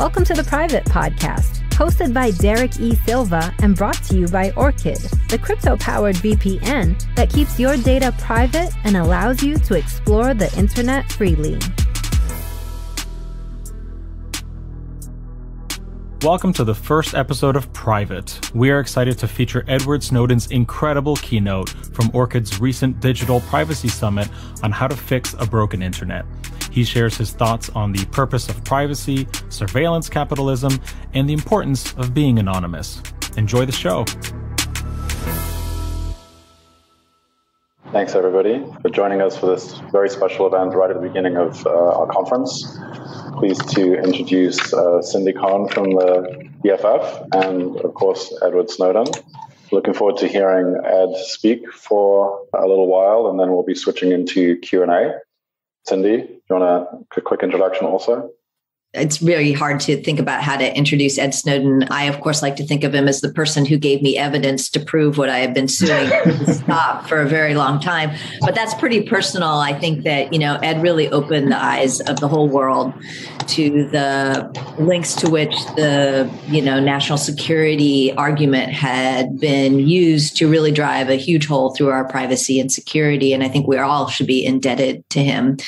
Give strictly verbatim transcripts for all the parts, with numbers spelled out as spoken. Welcome to The Private Podcast, hosted by Derek E. Silva and brought to you by Orchid, the crypto-powered V P N that keeps your data private and allows you to explore the internet freely. Welcome to the first episode of Private. We are excited to feature Edward Snowden's incredible keynote from Orchid's recent Digital Privacy Summit on how to fix a broken internet. He shares his thoughts on the purpose of privacy, surveillance capitalism, and the importance of being anonymous. Enjoy the show. Thanks everybody for joining us for this very special event right at the beginning of uh, our conference. Pleased to introduce uh, Cindy Kahn from the E F F and, of course, Edward Snowden. Looking forward to hearing Ed speak for a little while, and then we'll be switching into Q and A. Cindy, do you want a quick introduction also? It's really hard to think about how to introduce Ed Snowden. I, of course, like to think of him as the person who gave me evidence to prove what I have been suing stop for a very long time. But that's pretty personal. I think that, you know, Ed really opened the eyes of the whole world to the links to which the, you know, national security argument had been used to really drive a huge hole through our privacy and security. And I think we all should be indebted to him.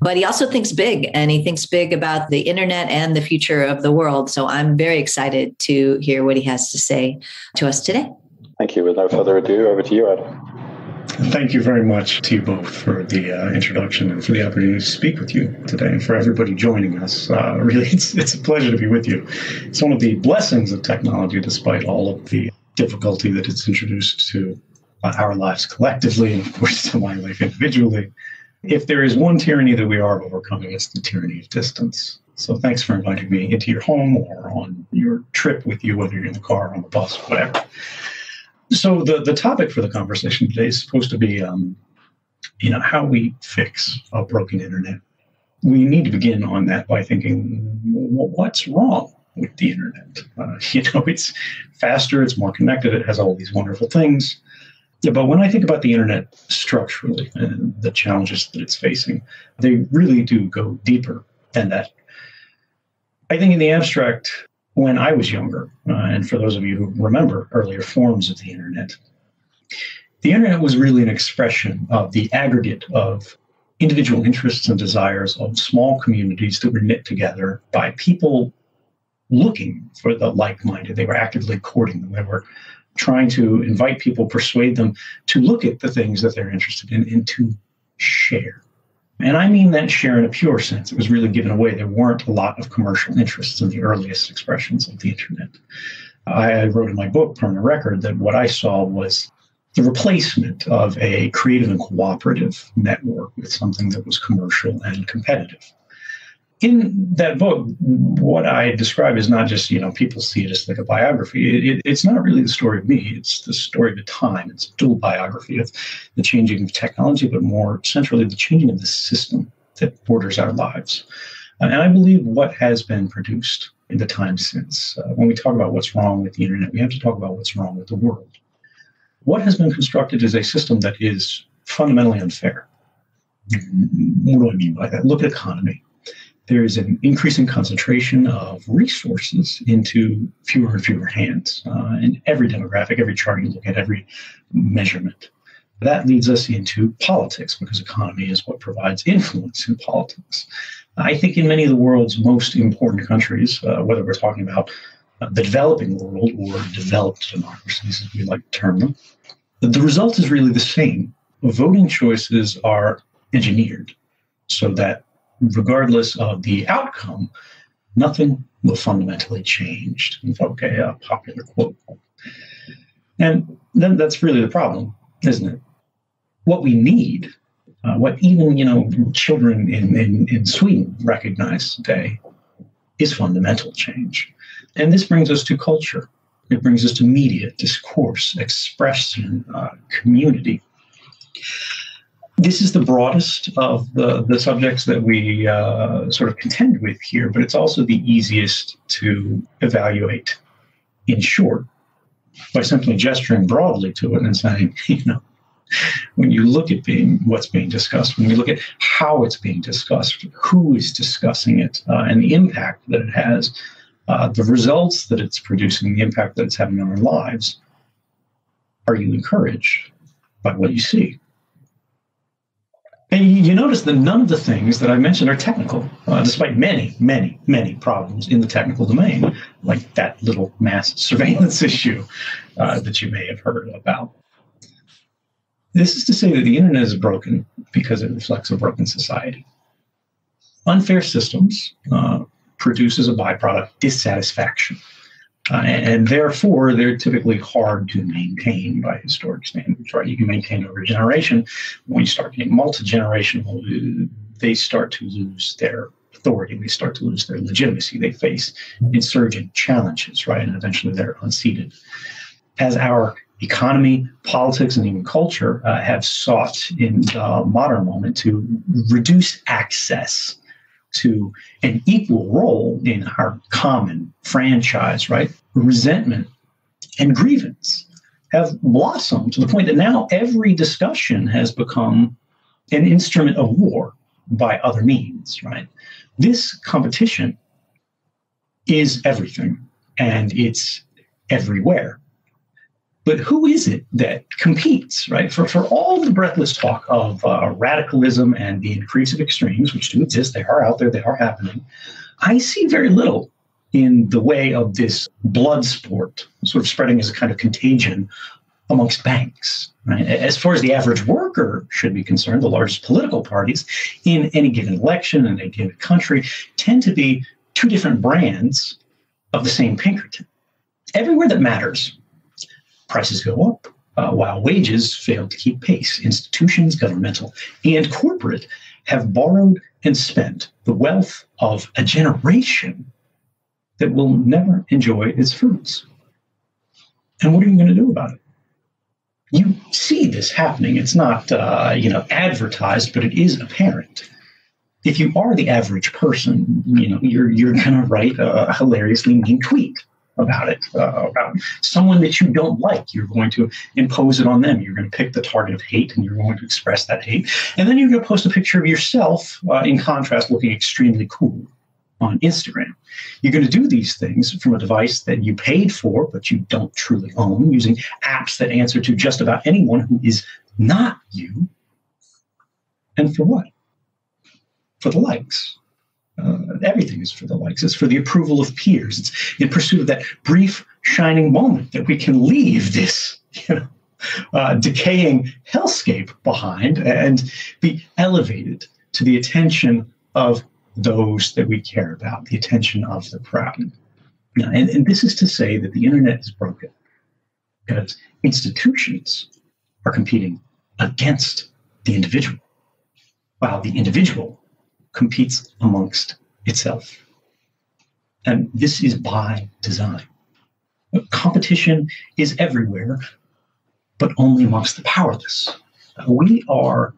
But he also thinks big, and he thinks big about the internet and the future of the world. So I'm very excited to hear what he has to say to us today. Thank you. Without further ado, over to you, Ed. Thank you very much to you both for the uh, introduction and for the opportunity to speak with you today, and for everybody joining us. Uh, really, it's, it's a pleasure to be with you. It's one of the blessings of technology, despite all of the difficulty that it's introduced to uh, our lives collectively, and of course to my life individually. If there is one tyranny that we are overcoming, it's the tyranny of distance. So thanks for inviting me into your home or on your trip with you, whether you're in the car or on the bus, whatever. So the, the topic for the conversation today is supposed to be, um, you know, how we fix a broken internet. We need to begin on that by thinking, well, what's wrong with the internet? Uh, you know, it's faster, it's more connected, it has all these wonderful things. But when I think about the internet structurally and the challenges that it's facing, they really do go deeper than that. I think in the abstract, when I was younger, uh, and for those of you who remember earlier forms of the internet, the internet was really an expression of the aggregate of individual interests and desires of small communities that were knit together by people looking for the like-minded. They were actively courting them. They were trying to invite people, persuade them to look at the things that they're interested in and to share. And I mean that share in a pure sense. It was really given away. There weren't a lot of commercial interests in the earliest expressions of the internet. I wrote in my book, Permanent Record, that what I saw was the replacement of a creative and cooperative network with something that was commercial and competitive. In that book, what I describe is not just, you know, people see it as like a biography. It, it, it's not really the story of me. It's the story of the time. It's a dual biography of the changing of technology, but more centrally, the changing of the system that borders our lives. And I believe what has been produced in the time since. Uh, when we talk about what's wrong with the internet, we have to talk about what's wrong with the world. What has been constructed is a system that is fundamentally unfair. What do I mean by that? Look at economy. There is an increasing concentration of resources into fewer and fewer hands uh, in every demographic, every chart you look at, every measurement. That leads us into politics, because economy is what provides influence in politics. I think in many of the world's most important countries, uh, whether we're talking about uh, the developing world or developed democracies, as we like to term them, the result is really the same. Voting choices are engineered so that regardless of the outcome, nothing will fundamentally change, to invoke a popular quote. And then that's really the problem, isn't it? What we need, uh, what even, you know, children in, in, in Sweden recognize today, is fundamental change. And this brings us to culture. It brings us to media, discourse, expression, uh, community. This is the broadest of the, the subjects that we uh, sort of contend with here, but it's also the easiest to evaluate in short by simply gesturing broadly to it and saying, you know, when you look at being what's being discussed, when we look at how it's being discussed, who is discussing it, uh, and the impact that it has uh, the results that it's producing, the impact that it's having on our lives, are you encouraged by what you see? And you notice that none of the things that I mentioned are technical, uh, despite many, many, many problems in the technical domain, like that little mass surveillance issue uh, that you may have heard about. This is to say that the internet is broken because it reflects a broken society. Unfair systems uh, produces a byproduct, dissatisfaction, uh, and, and therefore they're typically hard to maintain by historic standards. Right? You can maintain over a generation. When you start getting multi-generational, they start to lose their authority. They start to lose their legitimacy. They face insurgent challenges, right? And eventually they're unseated. As our economy, politics, and even culture uh, have sought in the modern moment to reduce access to an equal role in our common franchise, right? Resentment and grievance have blossomed to the point that now every discussion has become an instrument of war by other means, right? This competition is everything, and it's everywhere. But who is it that competes, right? For, for all the breathless talk of uh, radicalism and the increase of extremes, which do exist, they are out there, they are happening, I see very little in the way of this blood sport sort of spreading as a kind of contagion amongst banks, right? As far as the average worker should be concerned, the largest political parties in any given election, in any given country, tend to be two different brands of the same Pinkerton. Everywhere that matters, prices go up, uh, while wages fail to keep pace. Institutions, governmental, and corporate have borrowed and spent the wealth of a generation that will never enjoy its fruits. And what are you going to do about it? You see this happening. It's not uh, you know, advertised, but it is apparent. If you are the average person, you know, you're, you're going to write a hilariously mean tweet about it, uh, about someone that you don't like. You're going to impose it on them. You're going to pick the target of hate, and you're going to express that hate. And then you're going to post a picture of yourself, uh, in contrast, looking extremely cool on Instagram. You're going to do these things from a device that you paid for, but you don't truly own, using apps that answer to just about anyone who is not you. And for what? For the likes. Uh, everything is for the likes. It's for the approval of peers. It's in pursuit of that brief, shining moment that we can leave this, you know, uh, decaying hellscape behind and be elevated to the attention of those that we care about, the attention of the proud. Now, and, and this is to say that the internet is broken because institutions are competing against the individual, while the individual competes amongst itself. And this is by design. Competition is everywhere, but only amongst the powerless. We are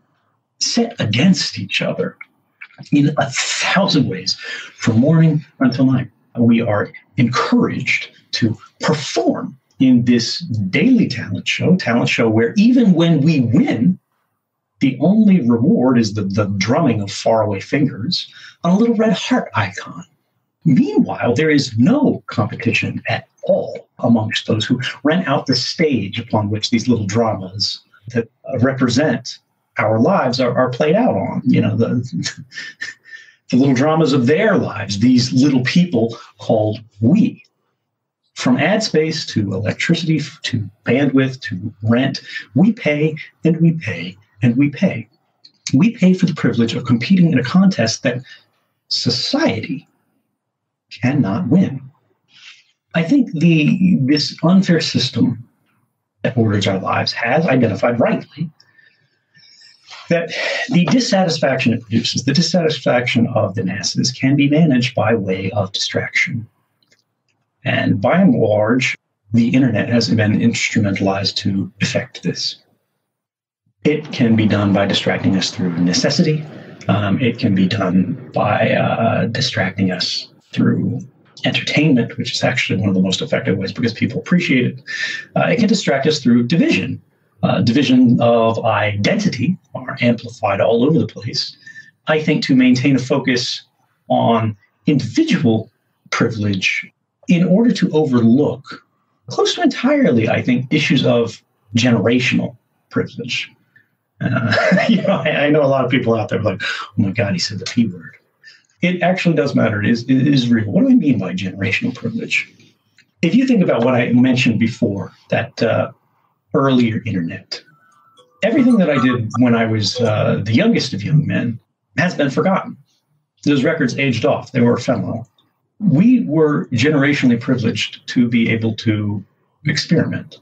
set against each other in a thousand ways, from morning until night. We are encouraged to perform in this daily talent show, talent show where even when we win, the only reward is the, the drumming of faraway fingers on a little red heart icon. Meanwhile, there is no competition at all amongst those who rent out the stage upon which these little dramas that represent our lives are, are played out on. You know, the, the little dramas of their lives, these little people called we. From ad space to electricity to bandwidth to rent, we pay and we pay. And we pay. We pay for the privilege of competing in a contest that society cannot win. I think the this unfair system that orders our lives has identified rightly that the dissatisfaction it produces, the dissatisfaction of the masses, can be managed by way of distraction. And by and large, the internet has been instrumentalized to effect this. It can be done by distracting us through necessity. Um, it can be done by uh, distracting us through entertainment, which is actually one of the most effective ways because people appreciate it. Uh, it can distract us through division. Uh, division of identity are amplified all over the place. I think to maintain a focus on individual privilege in order to overlook close to entirely, I think, issues of generational privilege. Uh, you know, I, I know a lot of people out there are like, oh my God, he said the P word. It actually does matter. It is, it is real. What do I mean by generational privilege? If you think about what I mentioned before, that uh, earlier internet, everything that I did when I was uh, the youngest of young men has been forgotten. Those records aged off. They were ephemeral. We were generationally privileged to be able to experiment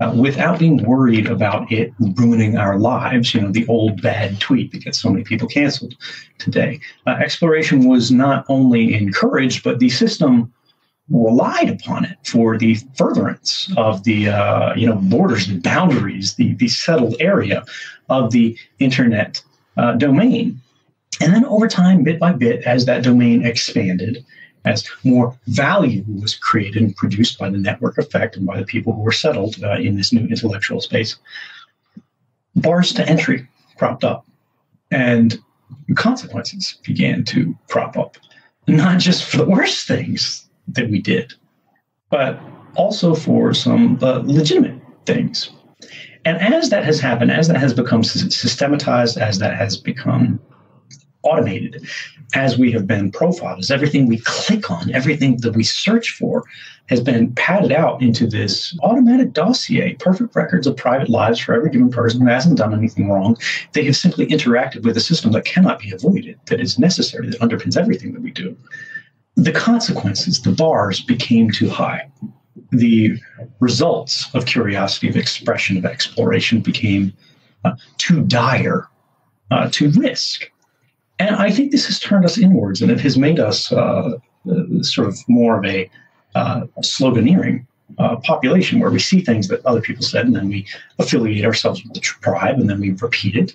uh, without being worried about it ruining our lives. You know, the old bad tweet that gets so many people canceled today. Uh, exploration was not only encouraged, but the system relied upon it for the furtherance of the, uh, you know, borders, the boundaries, the, the settled area of the internet uh, domain. And then over time, bit by bit, as that domain expanded, as more value was created and produced by the network effect and by the people who were settled uh, in this new intellectual space, bars to entry cropped up and consequences began to crop up, not just for the worst things that we did, but also for some uh, legitimate things. And as that has happened, as that has become systematized, as that has become automated, as we have been profiled, as everything we click on, everything that we search for has been padded out into this automatic dossier, perfect records of private lives for every given person who hasn't done anything wrong. They have simply interacted with a system that cannot be avoided, that is necessary, that underpins everything that we do. The consequences, the bars became too high. The results of curiosity, of expression, of exploration became uh, too dire uh, to risk. And I think this has turned us inwards, and it has made us uh, sort of more of a uh, sloganeering uh, population, where we see things that other people said, and then we affiliate ourselves with the tribe, and then we repeat it.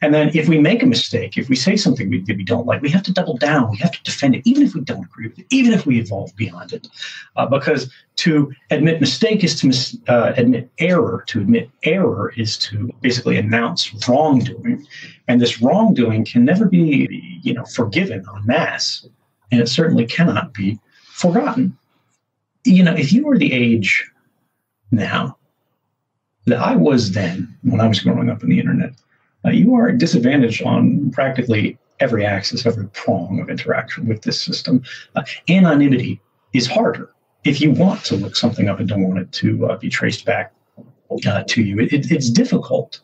And then if we make a mistake, if we say something we, that we don't like, we have to double down. We have to defend it, even if we don't agree with it, even if we evolve beyond it. Uh, because to admit mistake is to mis- uh, admit error. To admit error is to basically announce wrongdoing. And this wrongdoing can never be, you know, forgiven en masse, and it certainly cannot be forgotten. You know, if you were the age now that I was then, when I was growing up on the internet, uh, you are disadvantaged on practically every axis, every prong of interaction with this system. Uh, anonymity is harder. If you want to look something up and don't want it to uh, be traced back uh, to you, it, it's difficult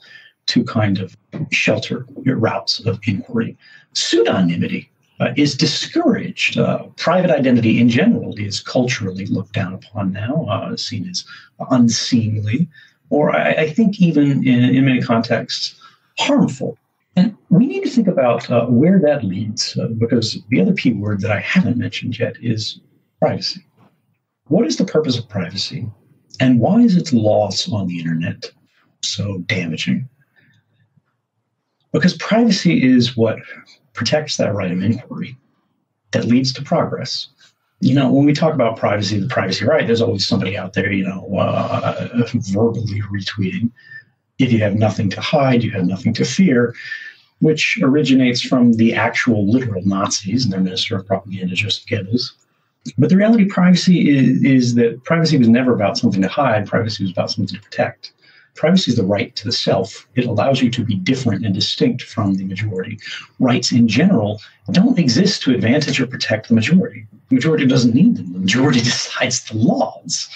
to kind of shelter your routes of inquiry. Pseudonymity uh, is discouraged. Uh, private identity in general is culturally looked down upon now, uh, seen as unseemly, or I, I think even in, in many contexts, harmful. And we need to think about uh, where that leads, uh, because the other P word that I haven't mentioned yet is privacy. What is the purpose of privacy, and why is its loss on the internet so damaging? Because privacy is what protects that right of inquiry that leads to progress. You know, when we talk about privacy, the privacy right, there's always somebody out there, you know, uh, verbally retweeting. If you have nothing to hide, you have nothing to fear, which originates from the actual literal Nazis and their minister of propaganda, Joseph Goebbels. But the reality of privacy is, is that privacy was never about something to hide. Privacy was about something to protect. Privacy is the right to the self. It allows you to be different and distinct from the majority. Rights in general don't exist to advantage or protect the majority. The majority doesn't need them. The majority decides the laws.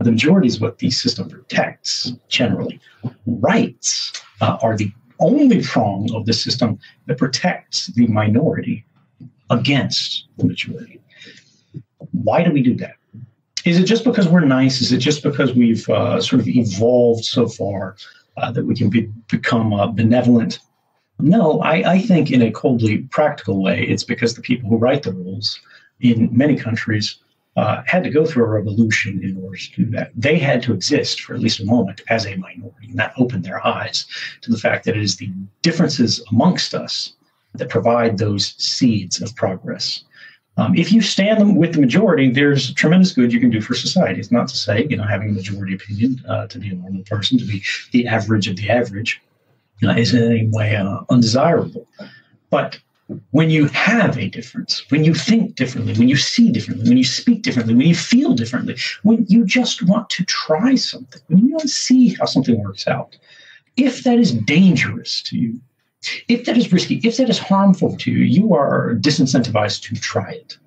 The majority is what the system protects, generally. Rights uh, are the only prong of the system that protects the minority against the majority. Why do we do that? Is it just because we're nice? Is it just because we've uh, sort of evolved so far uh, that we can be, become uh, benevolent? No, I, I think in a coldly practical way, it's because the people who write the rules in many countries uh, had to go through a revolution in order to do that. They had to exist for at least a moment as a minority, and that opened their eyes to the fact that it is the differences amongst us that provide those seeds of progress. Um, if you stand them with the majority, there's tremendous good you can do for society. It's not to say, you know, having a majority opinion, uh, to be a normal person, to be the average of the average, you know, is in any way uh, undesirable. But when you have a difference, when you think differently, when you see differently, when you speak differently, when you feel differently, when you just want to try something, when you want to see how something works out, if that is dangerous to you, if that is risky, if that is harmful to you, you are disincentivized to try it.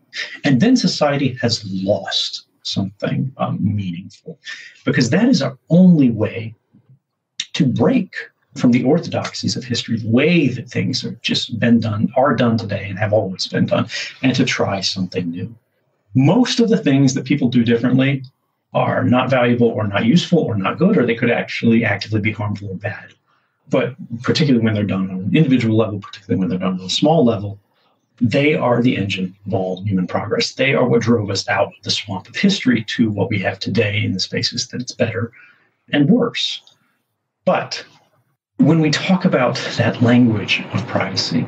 And then society has lost something um, meaningful, because that is our only way to break from the orthodoxies of history, the way that things have just been done, are done today, and have always been done, and to try something new. Most of the things that people do differently are not valuable or not useful or not good, or they could actually actively be harmful or bad. But particularly when they're done on an individual level, particularly when they're done on a small level, they are the engine of all human progress. They are what drove us out of the swamp of history to what we have today in the spaces that it's better and worse. But when we talk about that language of privacy,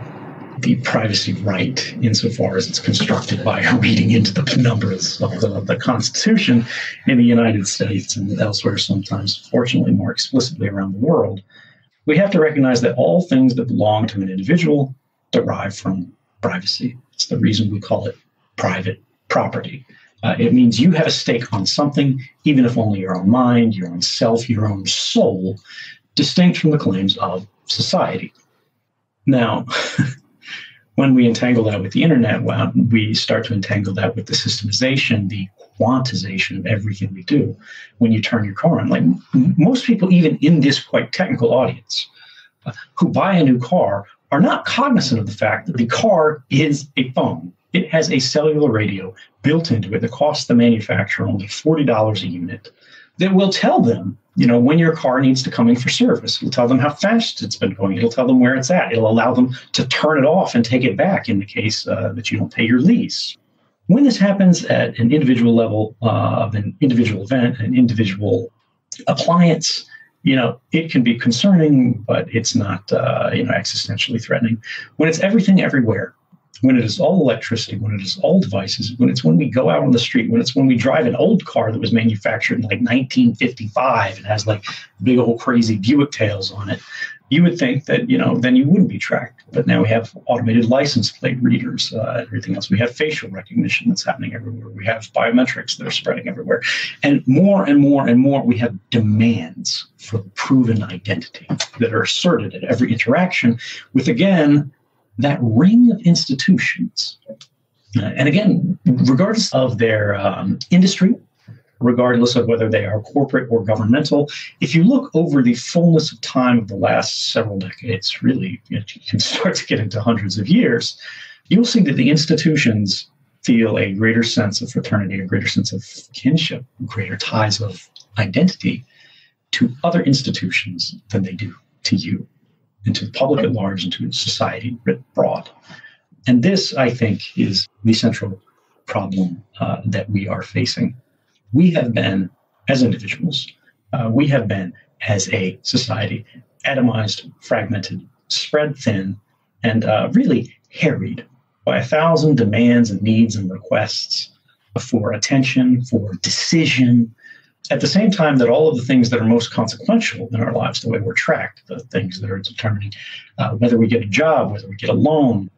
the privacy right, insofar as it's constructed by reading into the penumbras of the, the Constitution in the United States and elsewhere, sometimes, fortunately, more explicitly around the world, we have to recognize that all things that belong to an individual derive from privacy. It's the reason we call it private property. Uh, it means you have a stake on something, even if only your own mind, your own self, your own soul, distinct from the claims of society. Now, when we entangle that with the internet, well, we start to entangle that with the systemization, the quantization of everything we do. When you turn your car on, like m- most people, even in this quite technical audience, uh, who buy a new car are not cognizant of the fact that the car is a phone. It has a cellular radio built into it that costs the manufacturer only forty dollars a unit, that will tell them, you know, when your car needs to come in for service. It'll tell them how fast it's been going. It'll tell them where it's at. It'll allow them to turn it off and take it back in the case uh, that you don't pay your lease. When this happens at an individual level uh, of an individual event, an individual appliance, you know, it can be concerning, but it's not, uh, you know, existentially threatening. When it's everything everywhere, when it is all electricity, when it is all devices, when it's when we go out on the street, when it's when we drive an old car that was manufactured in like nineteen fifty-five and has like big old crazy Buick tails on it, you would think that, you know, then you wouldn't be tracked. But now we have automated license plate readers, uh, and everything else. We have facial recognition that's happening everywhere. We have biometrics that are spreading everywhere. And more and more and more, we have demands for proven identity that are asserted at every interaction with, again, that ring of institutions. Uh, and again, regardless of their um, industry, regardless of whether they are corporate or governmental, if you look over the fullness of time of the last several decades, really, you know, you can start to get into hundreds of years, you'll see that the institutions feel a greater sense of fraternity, a greater sense of kinship, greater ties of identity to other institutions than they do to you, and to the public at large, and to society writ broad. And this, I think, is the central problem uh, that we are facing. We have been, as individuals, uh, we have been, as a society, atomized, fragmented, spread thin, and uh, really harried by a thousand demands and needs and requests for attention, for decision, at the same time that all of the things that are most consequential in our lives, the way we're tracked, the things that are determining uh, whether we get a job, whether we get a loan,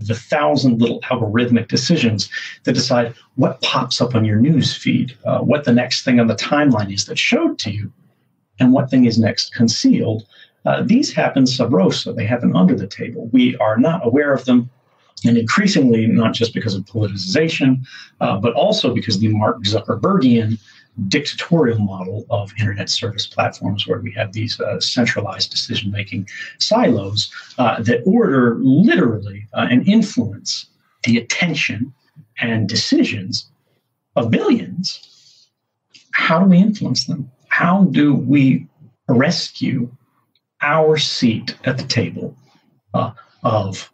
the thousand little algorithmic decisions that decide what pops up on your news feed, uh, what the next thing on the timeline is that's showed to you, and what thing is next concealed. Uh, these happen sub rosa. They happen under the table. We are not aware of them. And increasingly, not just because of politicization, uh, but also because the Mark Zuckerbergian dictatorial model of internet service platforms, where we have these uh, centralized decision-making silos uh, that order literally uh, and influence the attention and decisions of billions. How do we influence them? How do we rescue our seat at the table uh, of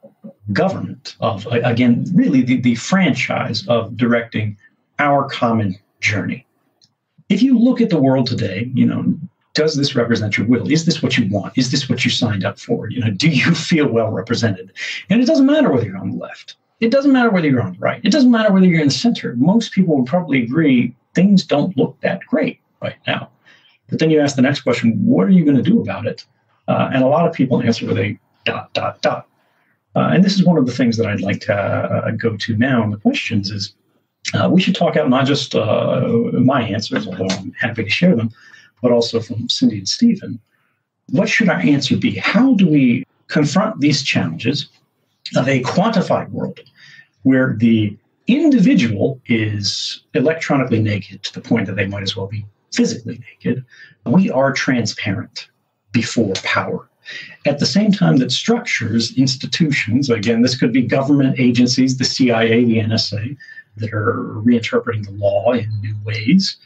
government, of, again, really the, the franchise of directing our common journey? If you look at the world today, you know, does this represent your will? Is this what you want? Is this what you signed up for? You know, do you feel well represented? And it doesn't matter whether you're on the left. It doesn't matter whether you're on the right. It doesn't matter whether you're in the center. Most people would probably agree things don't look that great right now. But then you ask the next question, what are you going to do about it? Uh, and a lot of people answer with a dot, dot, dot. Uh, and this is one of the things that I'd like to uh, go to now in the questions is uh, we should talk out not just uh, my answers, although I'm happy to share them, but also from Cindy and Stephen. What should our answer be? How do we confront these challenges of a quantified world where the individual is electronically naked to the point that they might as well be physically naked? We are transparent before power. At the same time that structures, institutions, again, this could be government agencies, the C I A, the N S A, that are reinterpreting the law in new ways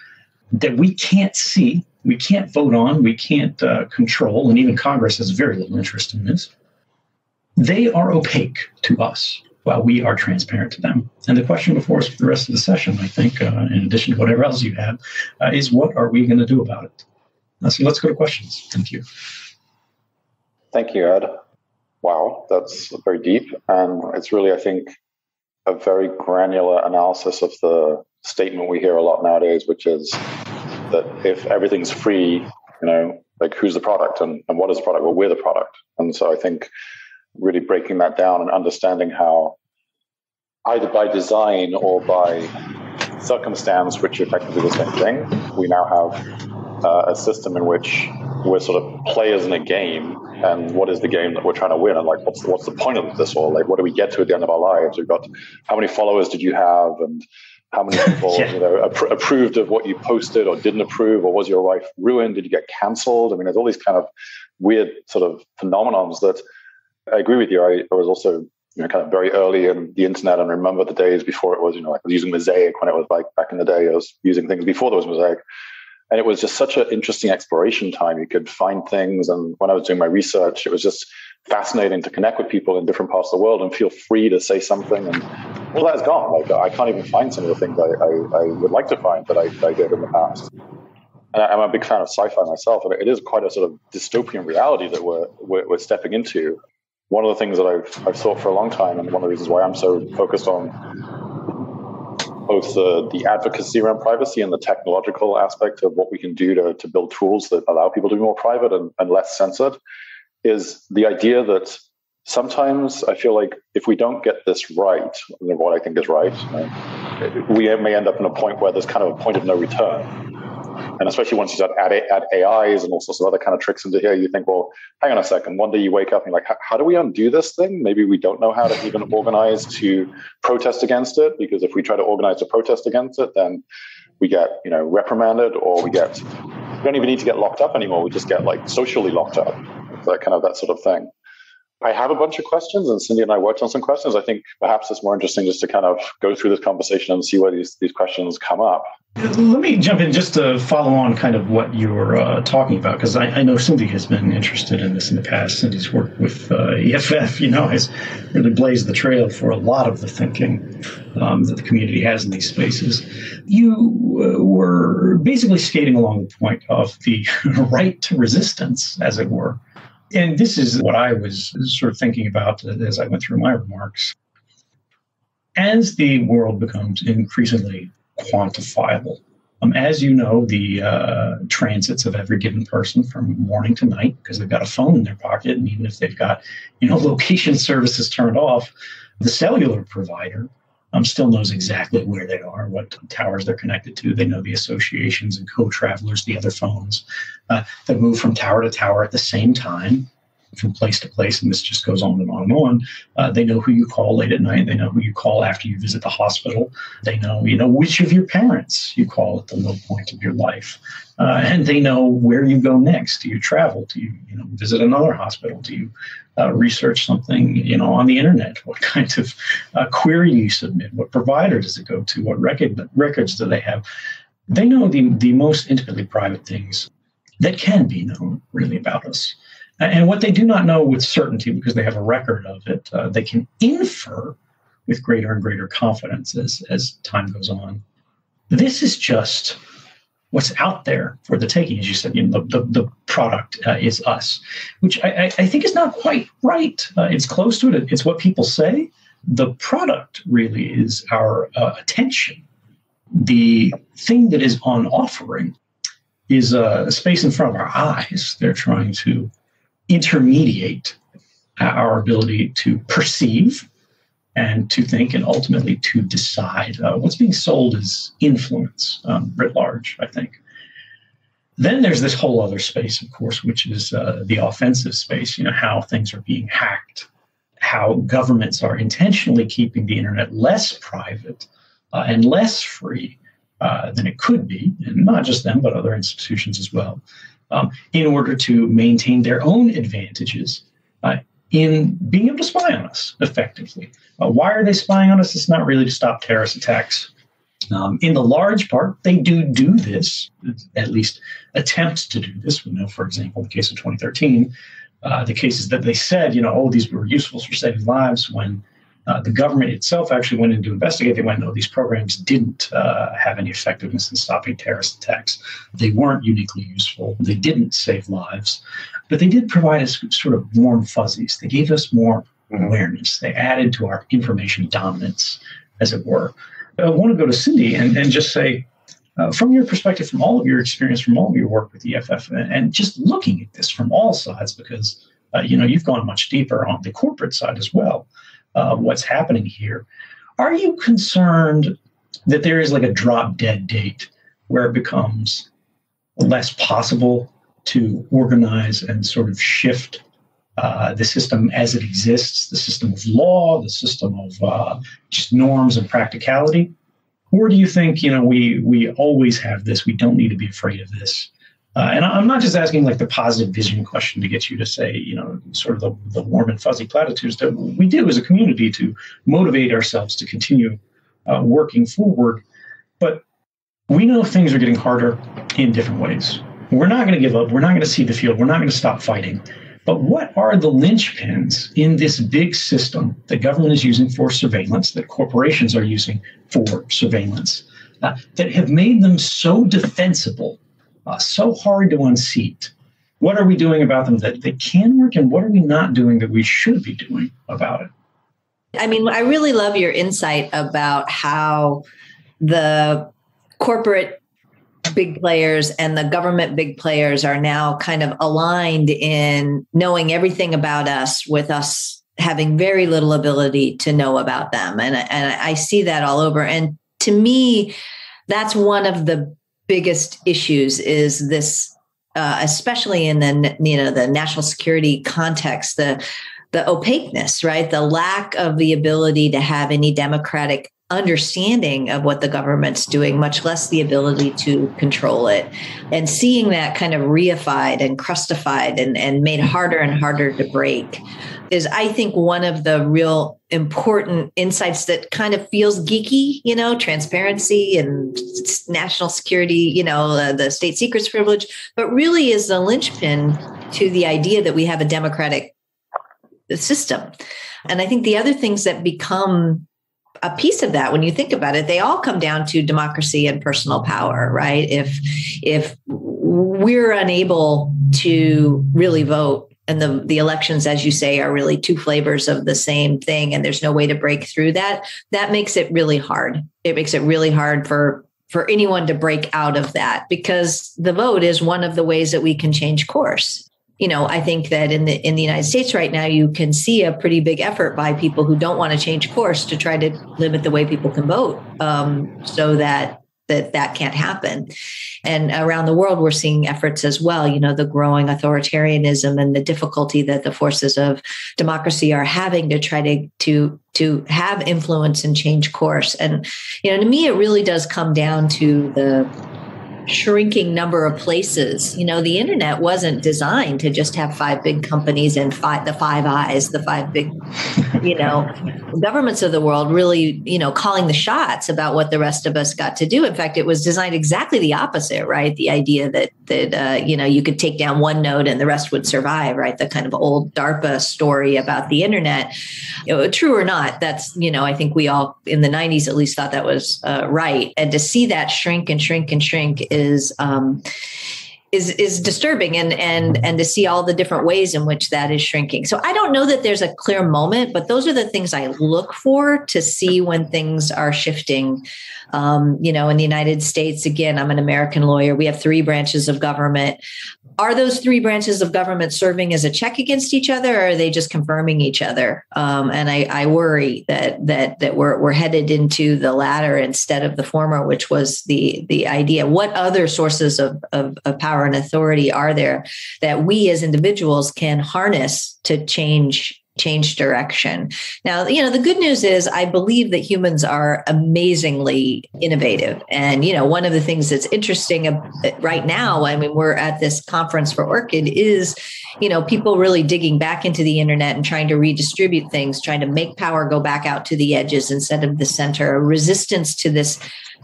that we can't see, we can't vote on, we can't uh, control, and even Congress has very little interest in this. They are opaque to us while we are transparent to them. And the question before us for the rest of the session, I think, uh, in addition to whatever else you have, uh, is what are we going to do about it? Uh, so let's go to questions. Thank you. Thank you, Ed. Wow, that's very deep. And it's really, I think, a very granular analysis of the statement we hear a lot nowadays, which is that if everything's free, you know, like who's the product and, and what is the product? Well, we're the product. And so I think really breaking that down and understanding how either by design or by circumstance, which are effectively the same thing, we now have uh, a system in which we're sort of players in a game, and what is the game that we're trying to win? And like, what's what's the point of this all? Like, what do we get to at the end of our lives? We've got how many followers did you have, and how many people yeah. you know appro- approved of what you posted or didn't approve, or was your life ruined? Did you get cancelled? I mean, there's all these kind of weird sort of phenomenons that I agree with you. I, I was also you know kind of very early in the internet, and remember the days before it was you know like I was using Mosaic when it was like back in the day. I was using things before there was Mosaic. And it was just such an interesting exploration time. You could find things. And when I was doing my research, it was just fascinating to connect with people in different parts of the world and feel free to say something. And all that is gone. Like I can't even find some of the things I, I, I would like to find that I, I did in the past. And I, I'm a big fan of sci-fi myself. And it is quite a sort of dystopian reality that we're, we're, we're stepping into. One of the things that I've, I've sought for a long time, and one of the reasons why I'm so focused on both the, the advocacy around privacy and the technological aspect of what we can do to, to build tools that allow people to be more private and, and less censored, is the idea that sometimes I feel like if we don't get this right, what I think is right, you know, we may end up in a point where there's kind of a point of no return. And especially once you start add, add A Is and all sorts of other kind of tricks into here, you think, well, hang on a second. One day you wake up and you're like, how do we undo this thing? Maybe we don't know how to even organize to protest against it, because if we try to organize to protest against it, then we get, you know, reprimanded, or we get, we don't even need to get locked up anymore. We just get like socially locked up, that kind of that sort of thing. I have a bunch of questions, and Cindy and I worked on some questions. I think perhaps it's more interesting just to kind of go through this conversation and see where these, these questions come up. Let me jump in just to follow on kind of what you're uh, talking about, because I, I know Cindy has been interested in this in the past. Cindy's worked with uh, E F F, you know, has really blazed the trail for a lot of the thinking um, that the community has in these spaces. You uh, were basically skating along the point of the right to resistance, as it were. And this is what I was sort of thinking about as I went through my remarks. As the world becomes increasingly quantifiable, um, as you know, the uh, transits of every given person from morning to night, because they've got a phone in their pocket, and even if they've got, you know, location services turned off, the cellular provider um, still knows exactly where they are, what towers they're connected to. They know the associations and co-travelers, the other phones uh, that move from tower to tower at the same time, from place to place, and this just goes on and on and on. Uh, they know who you call late at night. They know who you call after you visit the hospital. They know, you know, which of your parents you call at the low point of your life, uh, and they know where you go next. Do you travel? Do you, you know, visit another hospital? Do you uh, research something, you know, on the internet? What kind of uh, query you submit? What provider does it go to? What record records do they have? They know the the most intimately private things that can be known really about us. And what they do not know with certainty, because they have a record of it, uh, they can infer with greater and greater confidence as, as time goes on. This is just what's out there for the taking. As you said, you know, the, the, the product uh, is us, which I, I think is not quite right. Uh, it's close to it. It's what people say. The product really is our uh, attention. The thing that is on offering is uh, a space in front of our eyes. They're trying to intermediate our ability to perceive and to think and ultimately to decide. Uh, what's being sold is influence, um, writ large, I think. Then there's this whole other space, of course, which is uh, the offensive space, you know, how things are being hacked, how governments are intentionally keeping the internet less private uh, and less free uh, than it could be, and not just them, but other institutions as well, um, in order to maintain their own advantages uh, in being able to spy on us effectively. Uh, why are they spying on us? It's not really to stop terrorist attacks. Um, in the large part, they do do this, at least attempts to do this. We know, for example, the case of twenty thirteen, uh, the cases that they said, you know, oh, these were useful for saving lives, when uh, the government itself actually went in to investigate. They went, no, these programs didn't uh, have any effectiveness in stopping terrorist attacks. They weren't uniquely useful. They didn't save lives. But they did provide us sort of warm fuzzies. They gave us more awareness. They added to our information dominance, as it were. I want to go to Cindy and, and just say, uh, from your perspective, from all of your experience, from all of your work with E F F, and, and just looking at this from all sides, because uh, you know, you've gone much deeper on the corporate side as well, uh, what's happening here. Are you concerned that there is like a drop dead date where it becomes less possible to organize and sort of shift Uh, the system as it exists, the system of law, the system of uh, just norms and practicality? Or do you think, you know, we we always have this, we don't need to be afraid of this? Uh, and I'm not just asking like the positive vision question to get you to say, you know, sort of the, the warm and fuzzy platitudes that we do as a community to motivate ourselves to continue uh, working forward. But we know things are getting harder in different ways. We're not going to give up. We're not going to cede the field. We're not going to stop fighting. But what are the linchpins in this big system that government is using for surveillance, that corporations are using for surveillance, uh, that have made them so defensible, uh, so hard to unseat? What are we doing about them that they can work, and what are we not doing that we should be doing about it? I mean, I really love your insight about how the corporate big players and the government big players are now kind of aligned in knowing everything about us, with us having very little ability to know about them. And, and I see that all over. And to me, that's one of the biggest issues, is this, uh, especially in the, you know, the national security context, the, the opaqueness, right? The lack of the ability to have any democratic understanding of what the government's doing, much less the ability to control it. And seeing that kind of reified and crustified and, and made harder and harder to break is, I think, one of the real important insights that kind of feels geeky, you know, transparency and national security, you know, uh, the state secrets privilege, but really is the linchpin to the idea that we have a democratic system. And I think the other things that become a piece of that, when you think about it, they all come down to democracy and personal power, right? If if we're unable to really vote, and the, the elections, as you say, are really two flavors of the same thing, and there's no way to break through that, that makes it really hard. It makes it really hard for for anyone to break out of that, because the vote is one of the ways that we can change course. You know, I think that in the in the United States right now, you can see a pretty big effort by people who don't want to change course to try to limit the way people can vote, um, so that that that can't happen. And around the world, we're seeing efforts as well. You know, the growing authoritarianism and the difficulty that the forces of democracy are having to try to to to have influence and change course. And, you know, to me, it really does come down to the shrinking number of places. You know, the internet wasn't designed to just have five big companies and five, the five eyes, the five big, you know, governments of the world really, you know, calling the shots about what the rest of us got to do. In fact, it was designed exactly the opposite, right? The idea that, that uh, you know, you could take down one node and the rest would survive, right? The kind of old DARPA story about the internet. You know, true or not, that's, you know, I think we all in the nineties at least thought that was uh, right. And to see that shrink and shrink and shrink is um, is is disturbing, and and and to see all the different ways in which that is shrinking. So I don't know that there's a clear moment, but those are the things I look for to see when things are shifting. Um, you know, in the United States, again, I'm an American lawyer. We have three branches of government. Are those three branches of government serving as a check against each other, or are they just confirming each other? Um, and I, I worry that that that we're we're headed into the latter instead of the former, which was the the idea. What other sources of of, of power and authority are there that we as individuals can harness to change? change direction. Now, you know, the good news is I believe that humans are amazingly innovative. And, you know, one of the things that's interesting right now, I mean, we're at this conference for Orchid is, you know, people really digging back into the internet and trying to redistribute things, trying to make power go back out to the edges instead of the center, a resistance to this,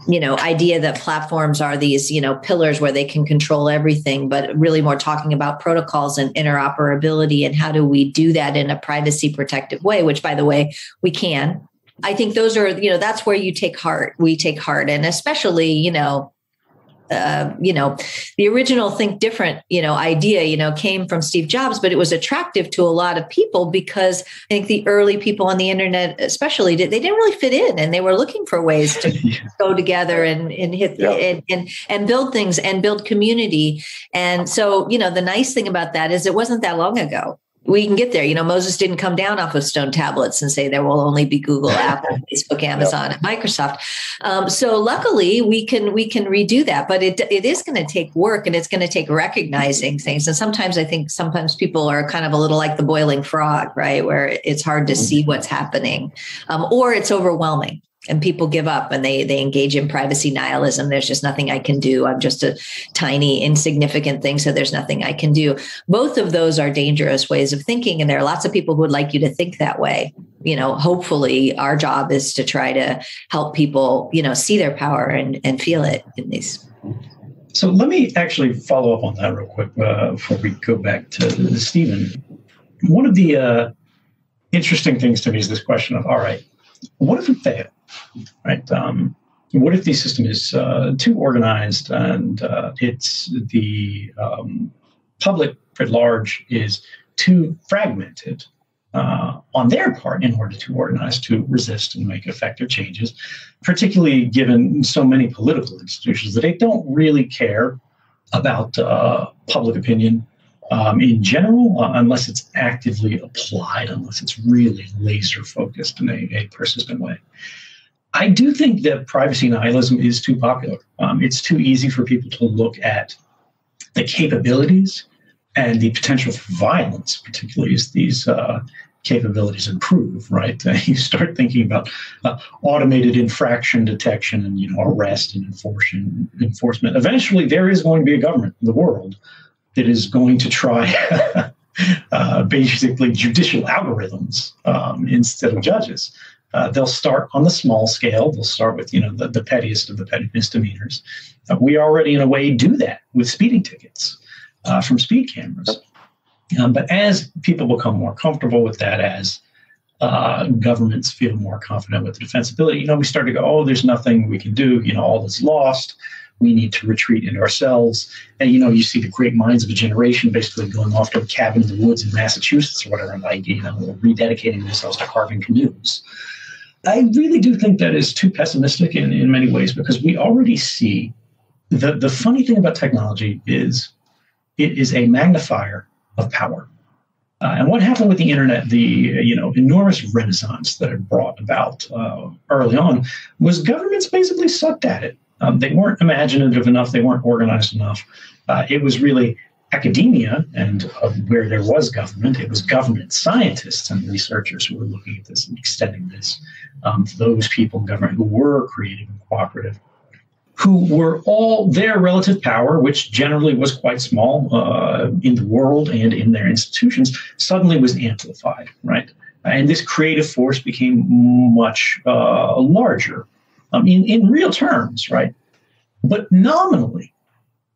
you know, idea that platforms are these, you know, pillars where they can control everything, but really more talking about protocols and interoperability and how do we do that in a privacy protective way, which, by the way, we can. I think those are, you know, that's where you take heart. We take heart. And especially, you know, Uh, you know, the original think different, you know, idea, you know, came from Steve Jobs, but it was attractive to a lot of people because I think the early people on the internet, especially, did, they didn't really fit in and they were looking for ways to yeah. go together and and, hit, yeah. and and and build things and build community. And so, you know, the nice thing about that is it wasn't that long ago. We can get there. You know, Moses didn't come down off of stone tablets and say there will only be Google, Apple, Facebook, Amazon, yep. and Microsoft. Um, so luckily we can we can redo that, but it it is going to take work and it's going to take recognizing things. And sometimes I think sometimes people are kind of a little like the boiling frog, right? Where it's hard to see what's happening, um, or it's overwhelming. And people give up and they they engage in privacy nihilism. There's just nothing I can do. I'm just a tiny, insignificant thing, so there's nothing I can do. Both of those are dangerous ways of thinking. And there are lots of people who would like you to think that way. You know, hopefully our job is to try to help people, you know, see their power and, and feel it in these. So let me actually follow up on that real quick uh, before we go back to Stephen. One of the uh, interesting things to me is this question of, all right, what if it failed? Right? Um, what if the system is uh, too organized and uh, it's the um, public at large is too fragmented uh, on their part in order to organize, to resist and make effective changes, particularly given so many political institutions that they don't really care about uh, public opinion um, in general, uh, unless it's actively applied, unless it's really laser focused in a, a persistent way. I do think that privacy nihilism is too popular. Um, it's too easy for people to look at the capabilities and the potential for violence, particularly as these uh, capabilities improve, right? Uh, you start thinking about uh, automated infraction detection and, you know, arrest and enforcement. Eventually, there is going to be a government in the world that is going to try uh, basically judicial algorithms um, instead of judges. Uh, they'll start on the small scale. They'll start with, you know, the, the pettiest of the petty misdemeanors. Uh, we already, in a way, do that with speeding tickets uh, from speed cameras. Um, but as people become more comfortable with that, as uh, governments feel more confident with the defensibility, you know, we start to go, oh, there's nothing we can do. You know, all is lost. We need to retreat into ourselves. And, you know, you see the great minds of a generation basically going off to a cabin in the woods in Massachusetts or whatever, like, you know, rededicating themselves to carving canoes. I really do think that is too pessimistic in, in many ways, because we already see the, the funny thing about technology is it is a magnifier of power. Uh, and what happened with the internet, the, you know, enormous renaissance that it brought about uh, early on was governments basically sucked at it. Um, they weren't imaginative enough. They weren't organized enough. Uh, it was really academia, and uh, where there was government, it was government scientists and researchers who were looking at this and extending this. Um, those people in government who were creative and cooperative, who were all their relative power, which generally was quite small uh, in the world and in their institutions, suddenly was amplified, right? And this creative force became much uh, larger. Um, in, in real terms, right? But nominally,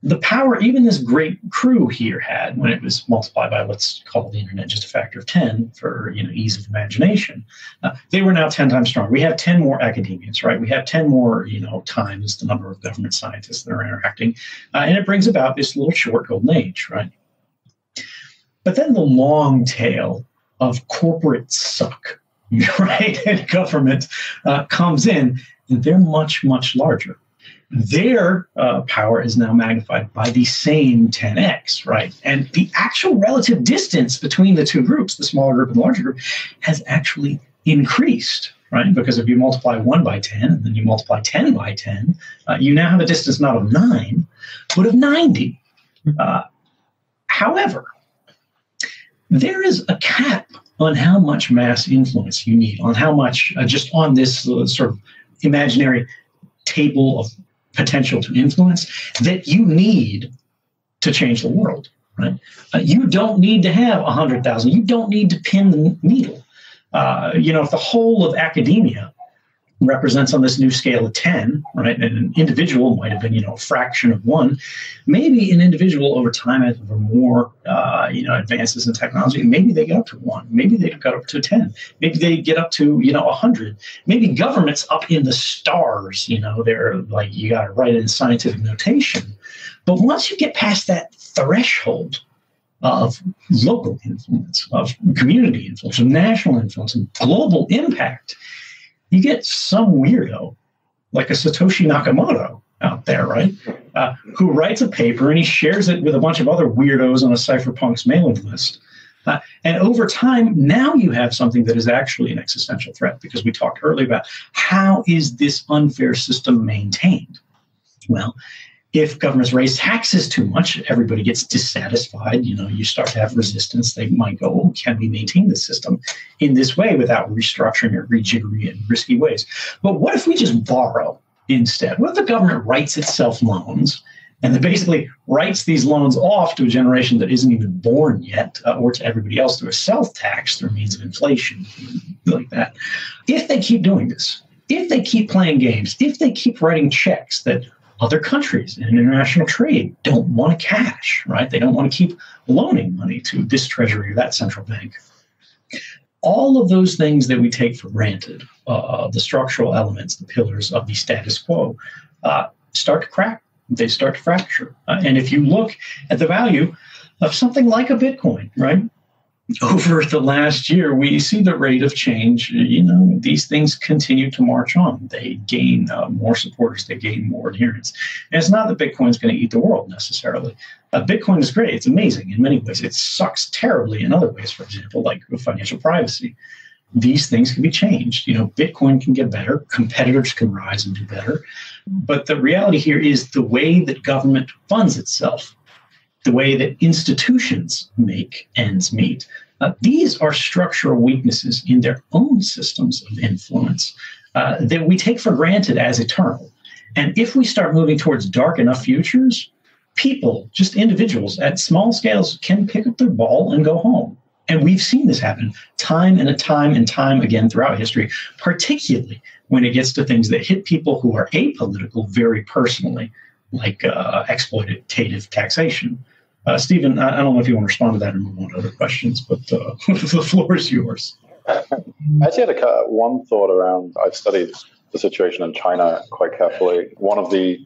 the power even this great crew here had, when it was multiplied by, let's call the internet just a factor of ten for, you know, ease of imagination, uh, they were now ten times stronger. We have ten more academians, right? We have ten more, you know, times the number of government scientists that are interacting. Uh, and it brings about this little short golden age, right? But then the long tail of corporate suck, right, and government uh, comes in, and they're much, much larger. Their uh, power is now magnified by the same ten X, right? And the actual relative distance between the two groups, the smaller group and the larger group, has actually increased, right? Because if you multiply one by ten, and then you multiply ten by ten, uh, you now have a distance not of nine, but of ninety. Uh, however, there is a cap on how much mass influence you need, on how much, uh, just on this uh, sort of imaginary table of potential to influence that you need to change the world, right? Uh, you don't need to have one hundred thousand. You don't need to pin the needle. Uh, you know, if the whole of academia represents on this new scale of ten, right, and an individual might have been, you know, a fraction of one, maybe an individual over time, as over more, uh, you know, advances in technology, maybe they get up to one, maybe they get up to ten, maybe they get up to, you know, one hundred, maybe government's up in the stars, you know, they're like, you got to write it in scientific notation. But once you get past that threshold of local influence, of community influence, of national influence, and global impact, you get some weirdo, like a Satoshi Nakamoto out there, right, uh, who writes a paper and he shares it with a bunch of other weirdos on a cypherpunk's mailing list. Uh, and over time, now you have something that is actually an existential threat, because we talked earlier about how is this unfair system maintained? Well, if governments raise taxes too much, everybody gets dissatisfied. You know, you start to have resistance. They might go, oh, can we maintain the system in this way without restructuring or rejiggering it in risky ways? But what if we just borrow instead? What if the government writes itself loans and then basically writes these loans off to a generation that isn't even born yet, uh, or to everybody else through a self tax, through means of inflation, like that? If they keep doing this, if they keep playing games, if they keep writing checks that other countries in international trade don't want to cash, right? They don't want to keep loaning money to this treasury or that central bank. All of those things that we take for granted, uh, the structural elements, the pillars of the status quo, uh, start to crack. They start to fracture. Uh, and if you look at the value of something like a Bitcoin, right? Over the last year, we see the rate of change. You know, these things continue to march on. They gain uh, more supporters. They gain more adherents. And it's not that Bitcoin's going to eat the world necessarily. Uh, Bitcoin is great. It's amazing in many ways. It sucks terribly in other ways, for example, like financial privacy. These things can be changed. You know, Bitcoin can get better. Competitors can rise and do better. But the reality here is the way that government funds itself, the way that institutions make ends meet. Uh, these are structural weaknesses in their own systems of influence uh, that we take for granted as eternal. And if we start moving towards dark enough futures, people, just individuals at small scales, can pick up their ball and go home. And we've seen this happen time and time and time again throughout history, particularly when it gets to things that hit people who are apolitical very personally, like uh, exploitative taxation. Uh, Stephen, I, I don't know if you want to respond to that or move on to other questions, but uh, the floor is yours. I actually had a, one thought around, I've studied the situation in China quite carefully. One of the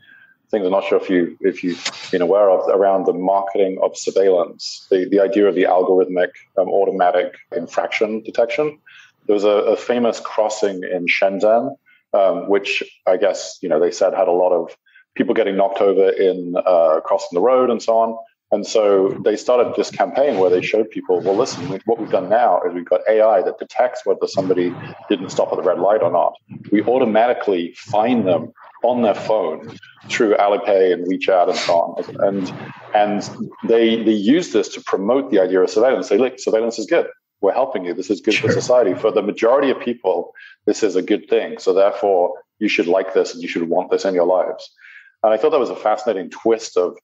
things I'm not sure if, you, if you've been aware of around the marketing of surveillance, the, the idea of the algorithmic um, automatic infraction detection. There was a, a famous crossing in Shenzhen, um, which I guess, you know, they said had a lot of people getting knocked over in uh, crossing the road and so on. And so they started this campaign where they showed people, well, listen, what we've done now is we've got A I that detects whether somebody didn't stop at the red light or not. We automatically find them on their phone through Alipay and WeChat and so on. And and they they use this to promote the idea of surveillance. They like, surveillance is good. We're helping you. This is good sure. for society. For the majority of people, this is a good thing. So therefore, you should like this and you should want this in your lives. And I thought that was a fascinating twist of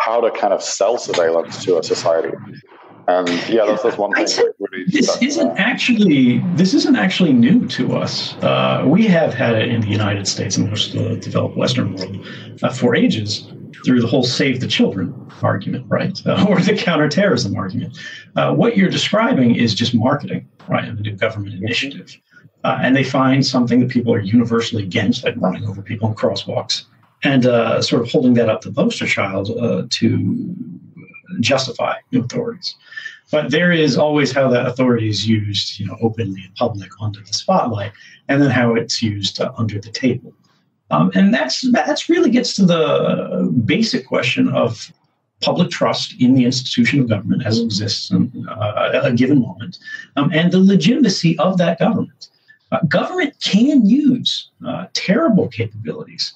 how to kind of sell surveillance to a society. And yeah, that's, that's one thing. That really this isn't out. actually this isn't actually new to us. Uh, we have had it in the United States and most of the developed Western world uh, for ages. through the whole save the children argument, right? Uh, or the counterterrorism argument. Uh, what you're describing is just marketing, right, of a new government initiative. Uh, and they find something that people are universally against, like running over people in crosswalks, and uh, sort of holding that up to the poster child uh, to justify new authorities. But there is always how that authority is used, you know, openly in public under the spotlight, and then how it's used uh, under the table. Um, and that's that's really gets to the basic question of public trust in the institution of government as it exists in, uh, at a given moment, um, and the legitimacy of that government. Uh, government can use uh, terrible capabilities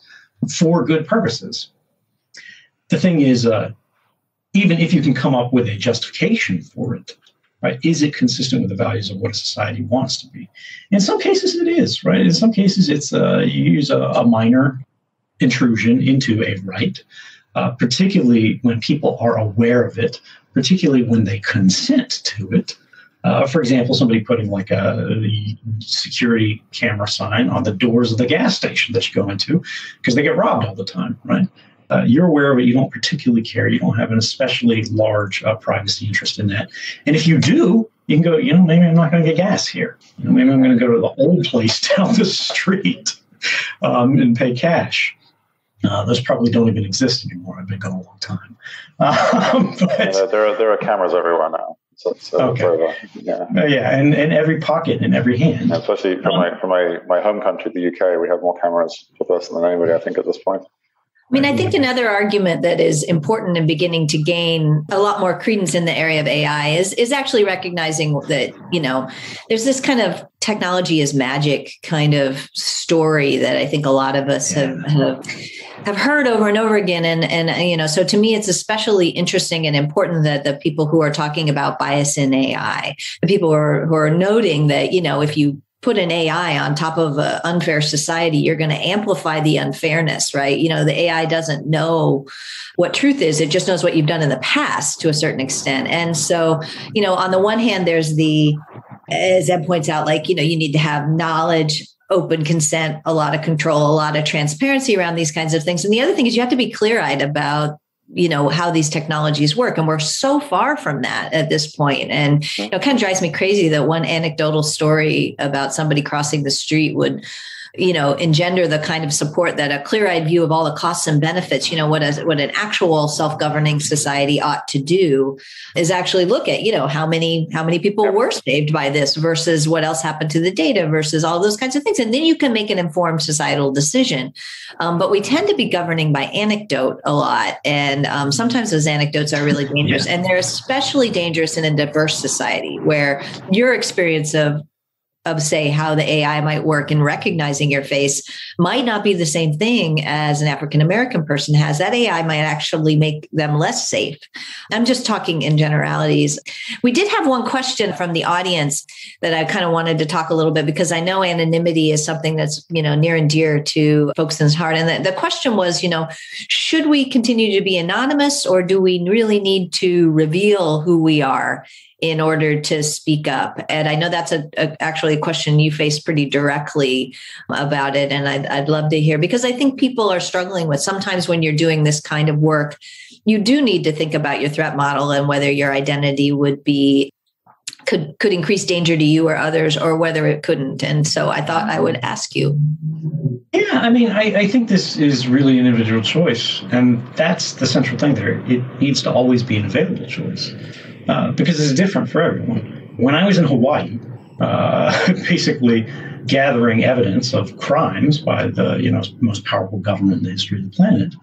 for good purposes. The thing is, uh, even if you can come up with a justification for it, right, is it consistent with the values of what a society wants to be? In some cases, it is, right? In some cases, it's uh, you use a, a minor intrusion into a right, uh, particularly when people are aware of it, particularly when they consent to it. Uh, for example, somebody putting like a security camera sign on the doors of the gas station that you go into because they get robbed all the time, right? Uh, you're aware of it. You don't particularly care. You don't have an especially large uh, privacy interest in that. And if you do, you can go, you know, maybe I'm not going to get gas here. You know, maybe I'm going to go to the old place down the street um, and pay cash. Uh, those probably don't even exist anymore. I've been gone a long time. Um, but, uh, there are there are cameras everywhere now. So, so, okay. So, yeah, uh, yeah and, and every pocket and every hand. And especially from, um, my, from my, my home country, the U K, we have more cameras with us than anybody, I think, at this point. I mean, I think another argument that is important and beginning to gain a lot more credence in the area of A I is, is actually recognizing that, you know, there's this kind of technology is magic kind of story that I think a lot of us have, have, have heard over and over again. And, and, you know, so to me, it's especially interesting and important that the people who are talking about bias in A I, the people who are, who are noting that, you know, if you put an A I on top of an unfair society, you're going to amplify the unfairness, right? You know, the A I doesn't know what truth is. It just knows what you've done in the past to a certain extent. And so, you know, on the one hand, there's the, as Ed points out, like, you know, you need to have knowledge, open consent, a lot of control, a lot of transparency around these kinds of things. And the other thing is you have to be clear-eyed about, you know, how these technologies work. And we're so far from that at this point. And you know, it kind of drives me crazy that one anecdotal story about somebody crossing the street would, you know, engender the kind of support that a clear-eyed view of all the costs and benefits, you know, what a, what an actual self-governing society ought to do is actually look at, you know, how many, how many people were saved by this versus what else happened to the data versus all those kinds of things. And then you can make an informed societal decision. Um, but we tend to be governing by anecdote a lot. And um, sometimes those anecdotes are really dangerous. Yeah. And they're especially dangerous in a diverse society where your experience of of say how the A I might work and recognizing your face might not be the same thing as an African-American person has. That A I might actually make them less safe. I'm just talking in generalities. We did have one question from the audience that I kind of wanted to talk a little bit, because I know anonymity is something that's, you know, near and dear to folks in his heart. And the, the question was, you know, should we continue to be anonymous, or do we really need to reveal who we are in order to speak up? And I know that's a, a actually a question you face pretty directly about it. And I'd, I'd love to hear, because I think people are struggling with, sometimes when you're doing this kind of work, you do need to think about your threat model and whether your identity would be, could, could increase danger to you or others, or whether it couldn't. And so I thought I would ask you. Yeah, I mean, I, I think this is really an individual choice. And that's the central thing there. It needs to always be an available choice. Uh, because it's different for everyone. When I was in Hawaii, uh, basically gathering evidence of crimes by the you know most powerful government in the history of the planet,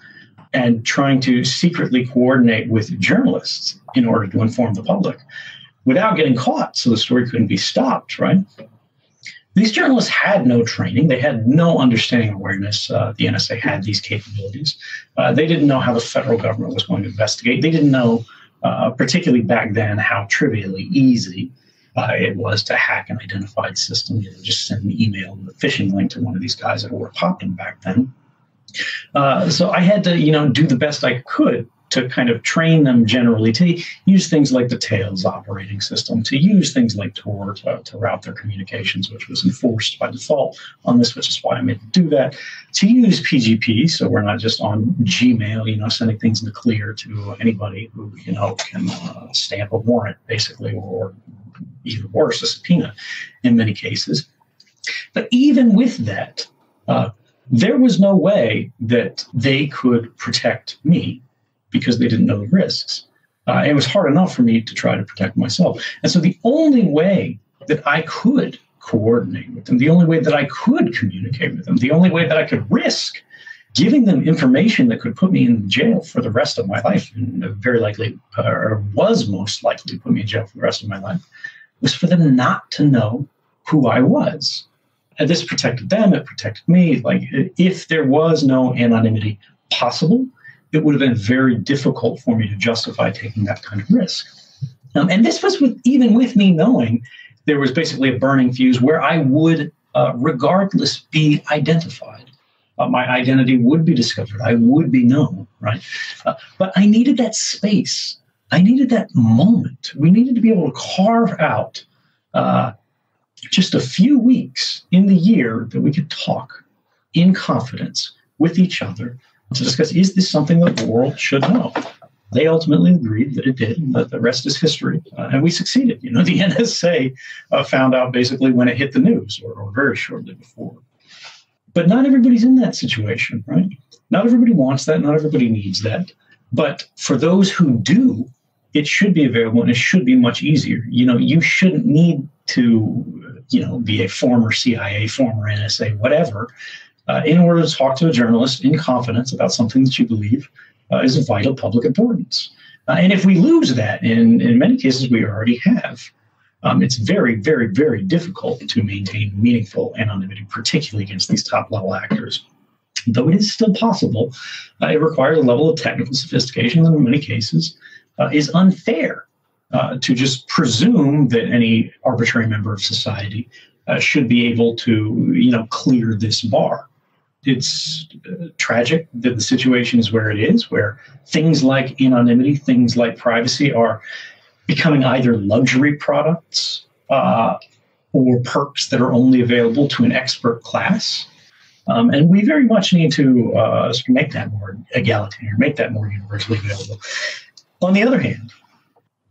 and trying to secretly coordinate with journalists in order to inform the public without getting caught, so the story couldn't be stopped, right? These journalists had no training. They had no understanding awareness. Uh, the N S A had these capabilities. Uh, they didn't know how the federal government was going to investigate. They didn't know, Uh, particularly back then, how trivially easy uh, it was to hack an identified system. You know, just send an email with a phishing link to one of these guys that were popping back then. Uh, so I had to, you know, do the best I could to kind of train them generally to use things like the TAILS operating system, to use things like TOR to, to route their communications, which was enforced by default on this, which is why I made them do that, to use P G P, so we're not just on Gmail, you know, sending things in the clear to anybody who, you know, can uh, stamp a warrant, basically, or even worse, a subpoena in many cases. But even with that, uh, there was no way that they could protect me, because they didn't know the risks. Uh, it was hard enough for me to try to protect myself. And so the only way that I could coordinate with them, the only way that I could communicate with them, the only way that I could risk giving them information that could put me in jail for the rest of my life, and very likely, or was most likely to put me in jail for the rest of my life, was for them not to know who I was. And this protected them, it protected me. Like, if there was no anonymity possible, it would have been very difficult for me to justify taking that kind of risk. Um, and this was with, even with me knowing there was basically a burning fuse where I would, uh, regardless, be identified. Uh, my identity would be discovered. I would be known, right? Uh, but I needed that space. I needed that moment. We needed to be able to carve out uh, just a few weeks in the year that we could talk in confidence with each other to discuss, is this something that the world should know? They ultimately agreed that it did, and that the rest is history. Uh, and we succeeded. You know, the N S A uh, found out basically when it hit the news, or, or very shortly before. But not everybody's in that situation, right? Not everybody wants that. Not everybody needs that. But for those who do, it should be available, and it should be much easier. You know, you shouldn't need to, you know, be a former C I A, former N S A, whatever. Uh, in order to talk to a journalist in confidence about something that you believe uh, is of vital public importance. Uh, and if we lose that, in, in many cases we already have, um, it's very, very, very difficult to maintain meaningful anonymity, particularly against these top-level actors. Though it is still possible, uh, it requires a level of technical sophistication that in many cases uh, is unfair uh, to just presume that any arbitrary member of society uh, should be able to, you know, clear this bar. It's uh, tragic that the situation is where it is, where things like anonymity, things like privacy are becoming either luxury products uh, or perks that are only available to an expert class. Um, and we very much need to uh, make that more egalitarian, make that more universally available. On the other hand,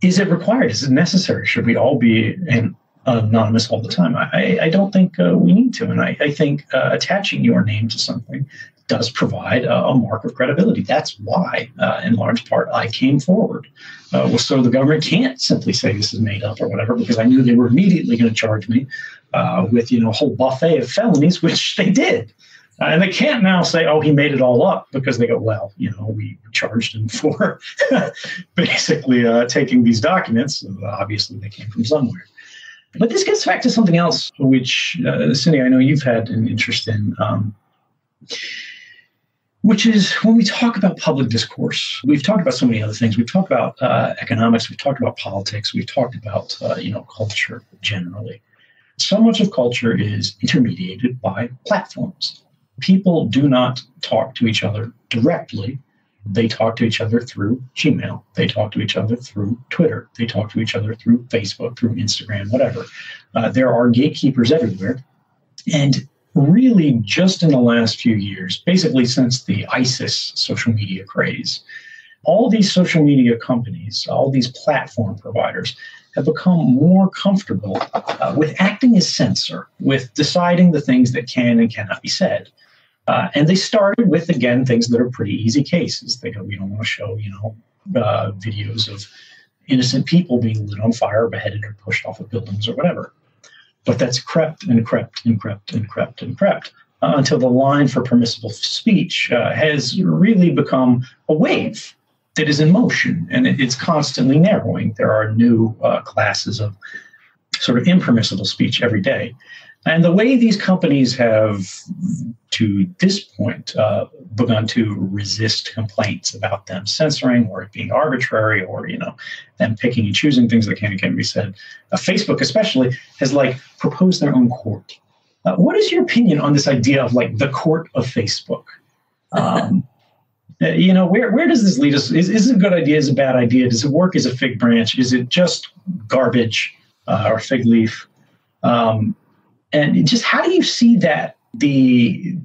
is it required? Is it necessary? Should we all be an anonymous all the time? I, I don't think uh, we need to. And I, I think uh, attaching your name to something does provide a, a mark of credibility. That's why, uh, in large part, I came forward. Uh, well, so the government can't simply say this is made up or whatever, because I knew they were immediately going to charge me uh, with, you know, a whole buffet of felonies, which they did. Uh, and they can't now say, oh, he made it all up, because they go, well, you know, we charged him for basically uh, taking these documents. So obviously, they came from somewhere. But this gets back to something else, which, uh, Cindy, I know you've had an interest in, um, which is when we talk about public discourse, we've talked about so many other things. We've talked about uh, economics. We've talked about politics. We've talked about, uh, you know, culture generally. So much of culture is intermediated by platforms. People do not talk to each other directly. They talk to each other through Gmail. They talk to each other through Twitter. They talk to each other through Facebook, through Instagram, whatever. Uh, there are gatekeepers everywhere. And really, just in the last few years, basically since the ISIS social media craze, all these social media companies, all these platform providers have become more comfortable uh, with acting as censor, with deciding the things that can and cannot be said. Uh, and they started with, again, things that are pretty easy cases. They go, we don't want to show, you know, uh, videos of innocent people being lit on fire, beheaded, or pushed off of buildings or whatever. But that's crept and crept and crept and crept and crept uh, until the line for permissible speech uh, has really become a wave that is in motion. And it, it's constantly narrowing. There are new uh, classes of sort of impermissible speech every day. And the way these companies have, to this point, uh, begun to resist complaints about them censoring or it being arbitrary or, you know, them picking and choosing things that can and can't be said. Uh, Facebook especially has, like, proposed their own court. Uh, what is your opinion on this idea of, like, the court of Facebook? Um, you know, where where does this lead us? Is, is it a good idea? Is it a bad idea? Does it work as a fig branch? Is it just garbage uh, or fig leaf? Um, and just how do you see that the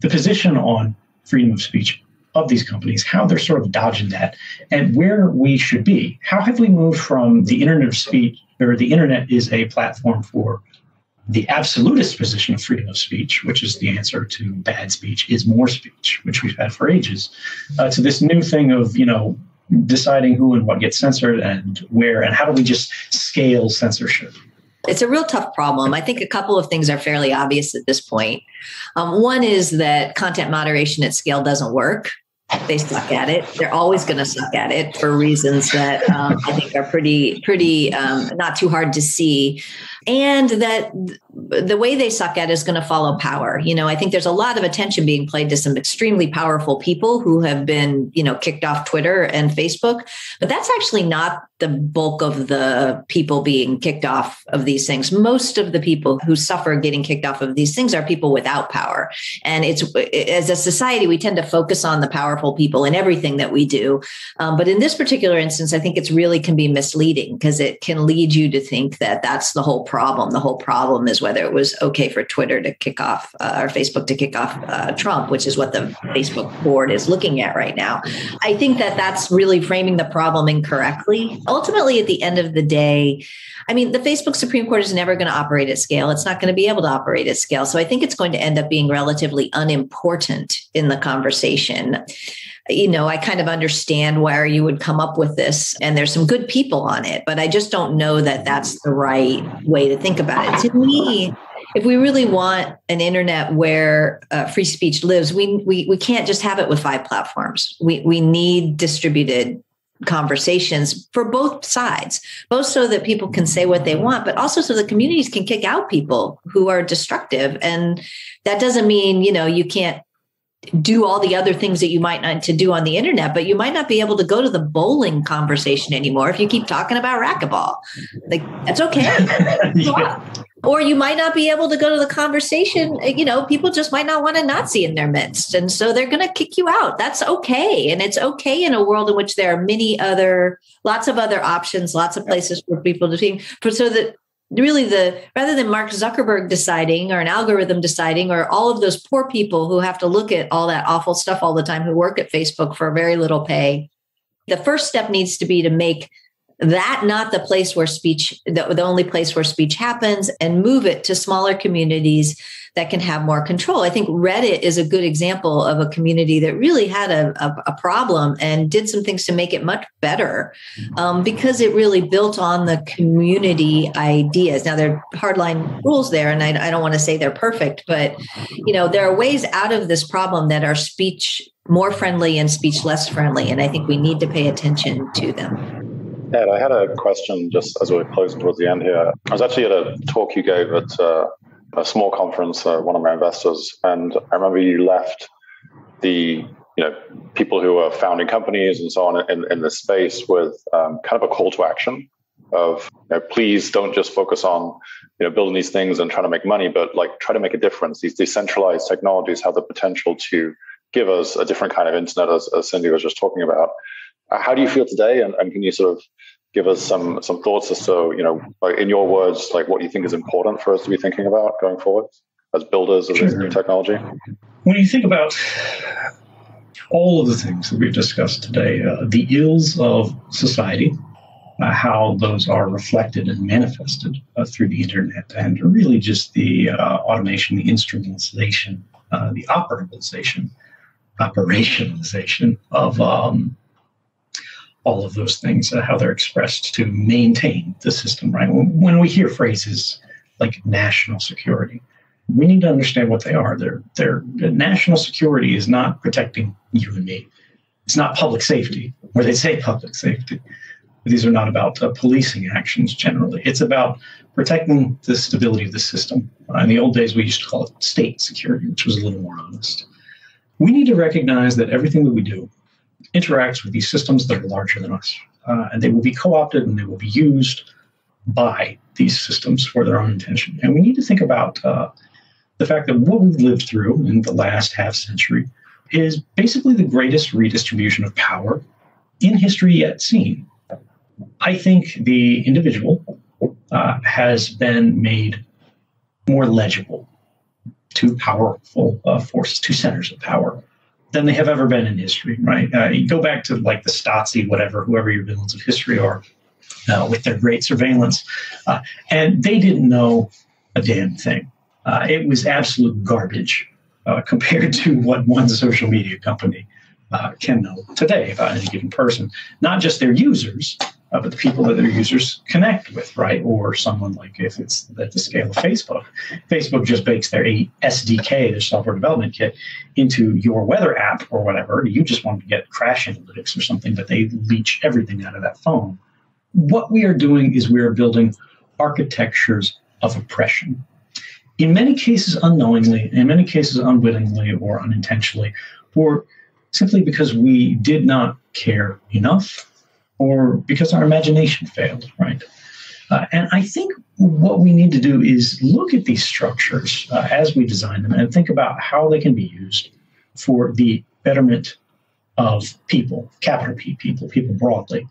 the position on freedom of speech of these companies, how they're sort of dodging that, and where we should be? How have we moved from the internet of speech, or the internet is a platform for the absolutist position of freedom of speech, which is the answer to bad speech is more speech, which we've had for ages, uh, to this new thing of, you know, deciding who and what gets censored and where, and how do we just scale censorship? It's a real tough problem. I think a couple of things are fairly obvious at this point. Um, one is that content moderation at scale doesn't work. They suck at it. They're always going to suck at it for reasons that um, I think are pretty, pretty um, not too hard to see. And that the way they suck at is going to follow power. You know, I think there's a lot of attention being played to some extremely powerful people who have been, you know, kicked off Twitter and Facebook. But that's actually not the bulk of the people being kicked off of these things. Most of the people who suffer getting kicked off of these things are people without power. And it's, as a society, we tend to focus on the powerful people in everything that we do. Um, but in this particular instance, I think it's really can be misleading, because it can lead you to think that that's the whole problem. The whole problem is whether it was okay for Twitter to kick off uh, or Facebook to kick off uh, Trump, which is what the Facebook board is looking at right now. I think that that's really framing the problem incorrectly. Ultimately, at the end of the day, I mean, the Facebook Supreme Court is never going to operate at scale. It's not going to be able to operate at scale. So I think it's going to end up being relatively unimportant in the conversation. You know, I kind of understand where you would come up with this, and there's some good people on it, but I just don't know that that's the right way to think about it. To me, if we really want an internet where uh, free speech lives, we, we we can't just have it with five platforms. We we need distributed conversations for both sides, both so that people can say what they want, but also so the communities can kick out people who are destructive. And that doesn't mean, you know, you can't do all the other things that you might not to do on the internet, but you might not be able to go to the bowling conversation anymore if you keep talking about racquetball. Like, that's okay. Yeah. Or you might not be able to go to the conversation. You know, people just might not want a Nazi in their midst. And so they're going to kick you out. That's okay. And it's okay in a world in which there are many other, lots of other options, lots of places for people to be. So that really, the rather than Mark Zuckerberg deciding or an algorithm deciding or all of those poor people who have to look at all that awful stuff all the time who work at Facebook for very little pay, the first step needs to be to make that not the place where speech, the, the only place where speech happens, and move it to smaller communities that can have more control. I think Reddit is a good example of a community that really had a, a, a problem and did some things to make it much better um, because it really built on the community ideas. Now, there are hardline rules there, and I, I don't want to say they're perfect, but, you know, there are ways out of this problem that are speech more friendly and speech less friendly. And I think we need to pay attention to them. Ed, I had a question just as we were closing towards the end here. I was actually at a talk you gave at uh, a small conference, uh, one of my investors, and I remember you left the you know people who are founding companies and so on in, in this space with um, kind of a call to action of you know, please don't just focus on you know building these things and trying to make money, but like try to make a difference. These decentralized technologies have the potential to give us a different kind of internet, as, as Cindy was just talking about. How do you feel today? And, and can you sort of give us some some thoughts as to, you know, like in your words, like what you think is important for us to be thinking about going forward as builders of this new technology? When you think about all of the things that we've discussed today, uh, the ills of society, uh, how those are reflected and manifested uh, through the internet, and really just the uh, automation, the instrumentalization, uh, the operabilization, operationalization of um all of those things, uh, how they're expressed to maintain the system, right? When, when we hear phrases like national security, we need to understand what they are. They're, they're, national security is not protecting you and me. It's not public safety, where they say public safety. These are not about uh, policing actions generally. It's about protecting the stability of the system. Uh, in the old days, we used to call it state security, which was a little more honest. We need to recognize that everything that we do interacts with these systems that are larger than us. Uh, and they will be co-opted and they will be used by these systems for their own intention. And we need to think about uh, the fact that what we've lived through in the last half century is basically the greatest redistribution of power in history yet seen. I think the individual uh, has been made more legible to powerful uh, forces, to centers of power, than they have ever been in history, right? Uh, you go back to like the Stasi, whatever, whoever your villains of history are, uh, with their great surveillance. Uh, and they didn't know a damn thing. Uh, it was absolute garbage uh, compared to what one social media company uh, can know today about any given person. Not just their users, uh, but the people that their users connect with, right? Or someone like, if it's at the scale of Facebook, Facebook just bakes their S D K, their software development kit, into your weather app or whatever. You just want to get crash analytics or something, but they leech everything out of that phone. What we are doing is we are building architectures of oppression. In many cases unknowingly, in many cases unwittingly or unintentionally, or simply because we did not care enough, or because our imagination failed, right? Uh, and I think what we need to do is look at these structures uh, as we design them and think about how they can be used for the betterment of people, capital P people, people broadly.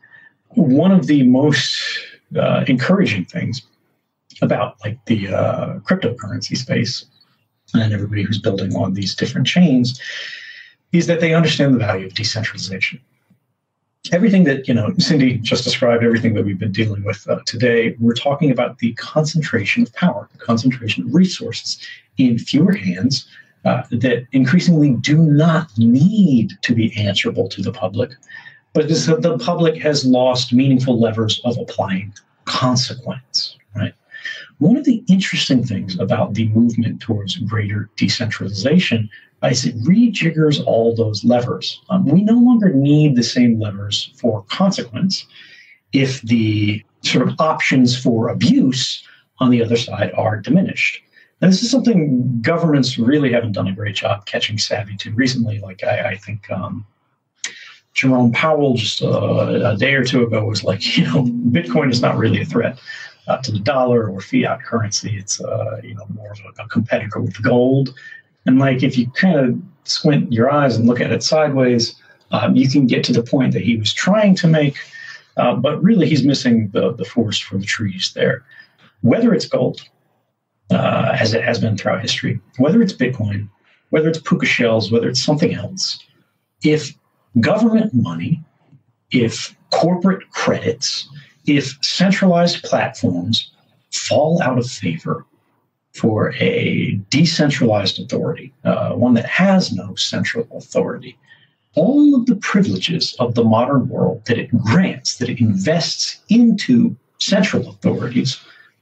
One of the most uh, encouraging things about like the uh, cryptocurrency space and everybody who's building on these different chains is that they understand the value of decentralization. Everything that, you know, Cindy just described, everything that we've been dealing with uh, today, we're talking about the concentration of power, the concentration of resources in fewer hands uh, that increasingly do not need to be answerable to the public, but is that the public has lost meaningful levers of applying consequence, right? One of the interesting things about the movement towards greater decentralization is it rejiggers all those levers. Um, we no longer need the same levers for consequence if the sort of options for abuse on the other side are diminished. Now, this is something governments really haven't done a great job catching savvy to recently. Like I, I think um, Jerome Powell just uh, a day or two ago was like, you know, Bitcoin is not really a threat Uh, to the dollar or fiat currency. It's uh, you know, more of a, a competitor with gold. And like if you kind of squint your eyes and look at it sideways, um, you can get to the point that he was trying to make, uh, but really he's missing the, the forest for the trees there. Whether it's gold, uh, as it has been throughout history, whether it's Bitcoin, whether it's puka shells, whether it's something else, if government money, if corporate credits, if centralized platforms fall out of favor for a decentralized authority, uh, one that has no central authority, all of the privileges of the modern world that it grants, that it invests into central authorities,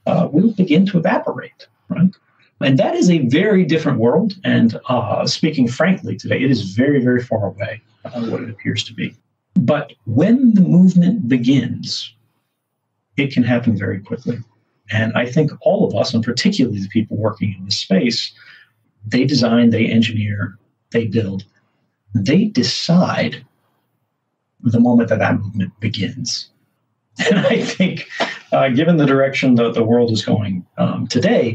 uh, will begin to evaporate, right? And that is a very different world. And uh, speaking frankly today, it is very, very far away from what it appears to be. But when the movement begins, it can happen very quickly. And I think all of us, and particularly the people working in this space, they design, they engineer, they build, they decide the moment that that movement begins. And I think uh, given the direction that the world is going um, today,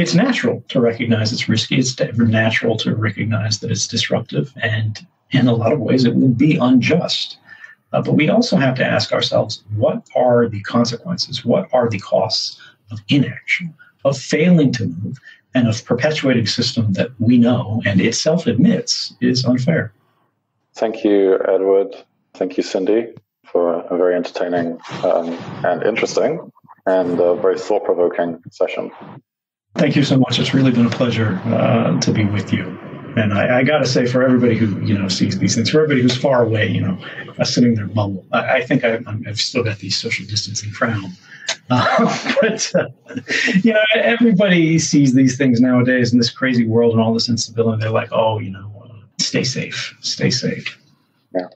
it's natural to recognize it's risky. It's natural to recognize that it's disruptive. And in a lot of ways, it will be unjust. Uh, but we also have to ask ourselves, what are the consequences? What are the costs of inaction, of failing to move, and of perpetuating a system that we know and itself admits is unfair? Thank you, Edward. Thank you, Cindy, for a very entertaining um, and interesting and uh, very thought-provoking session. Thank you so much. It's really been a pleasure uh, to be with you. And I, I got to say, for everybody who, you know, sees these things, for everybody who's far away, you know, uh, sitting there bubble, I, I think I, I've still got the social distancing frown. Uh, but, uh, you know, everybody sees these things nowadays in this crazy world and all this instability. They're like, oh, you know, uh, stay safe, stay safe. Yeah.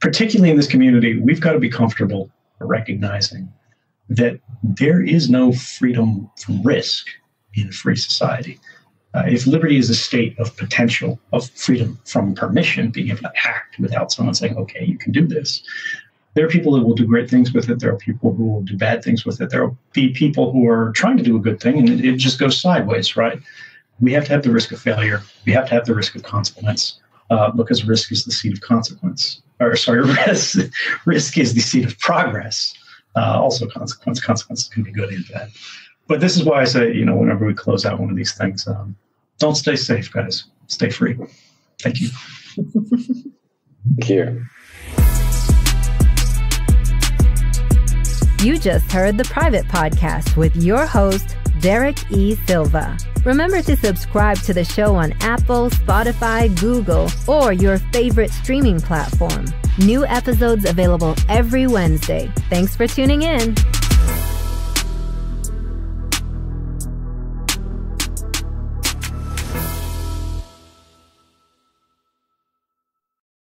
Particularly in this community, we've got to be comfortable recognizing that there is no freedom from risk in a free society. Uh, if liberty is a state of potential, of freedom from permission, being able to act without someone saying, okay, you can do this, there are people that will do great things with it. There are people who will do bad things with it. There will be people who are trying to do a good thing, and it, it just goes sideways, right? we have to have the risk of failure. We have to have the risk of consequence, uh, because risk is the seed of consequence. Or sorry, risk, risk is the seed of progress. Uh, also, consequence consequences can be good and bad. But this is why I say, you know, whenever we close out one of these things, um, don't stay safe, guys. Stay free. Thank you. Thank you. You just heard The Private Podcast with your host, Derek E. Silva. Remember to subscribe to the show on Apple, Spotify, Google, or your favorite streaming platform. New episodes available every Wednesday. Thanks for tuning in.